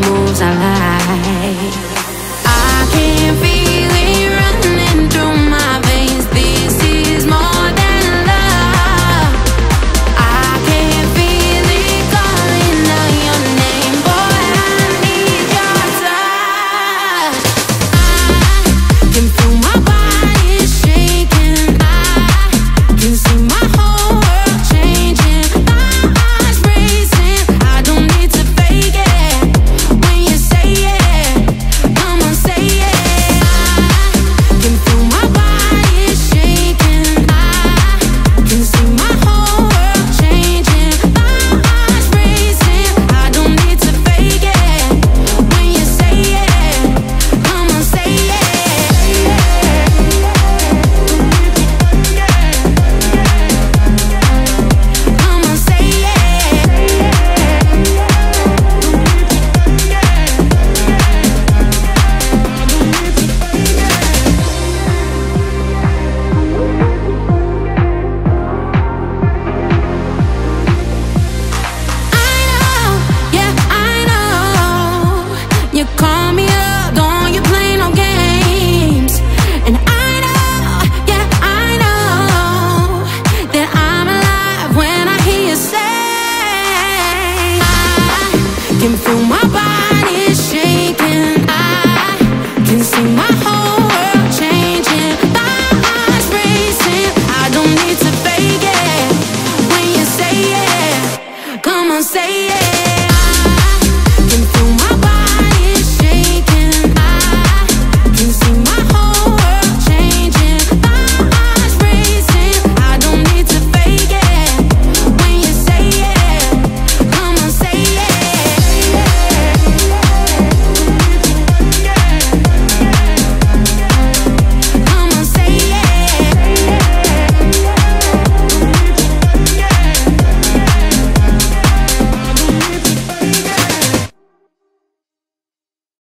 moves I like. I can feel it running through my veins. This is more than love. I can feel it calling out your name. Boy, I need your touch. I can feel my body shaking. I can see my whole world changing. My eyes racing, I don't need to fake it. When you say it, come on, say it. I can feel my body shaking. I can see my whole world changing. My eyes racing, I don't need to fake it. When you say it, come on, say it. Come on, say it. I know, yeah, I know. You call me up, don't you play no games. And I know, yeah, I know that I'm alive when I hear you say. I can feel my body shaking. I can see my whole world changing. My eyes racing, I don't need to fake it. When you say it, come on, say it.